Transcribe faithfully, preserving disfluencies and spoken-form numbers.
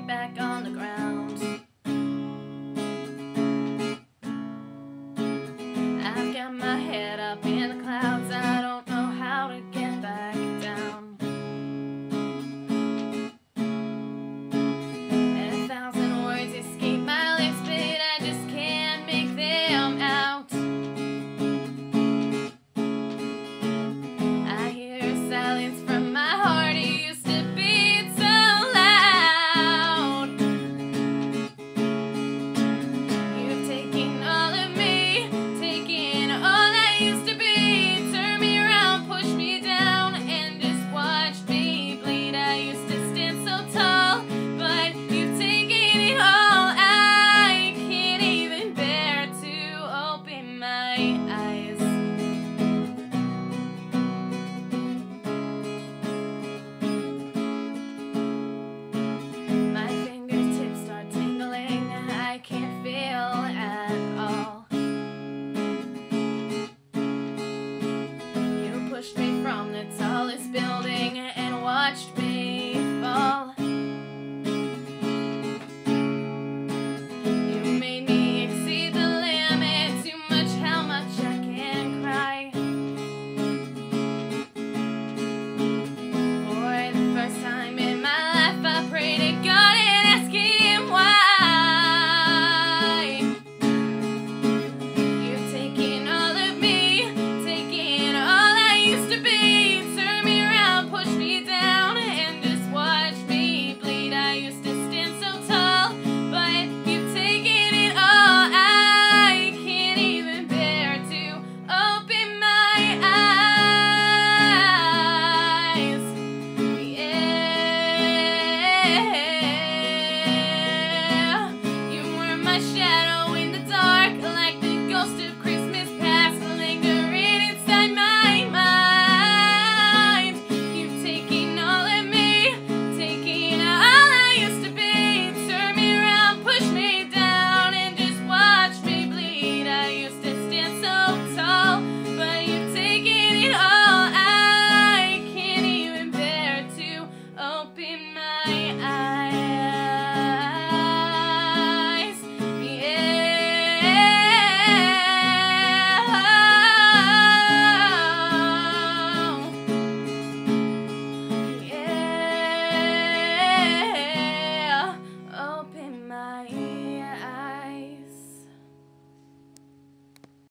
back on.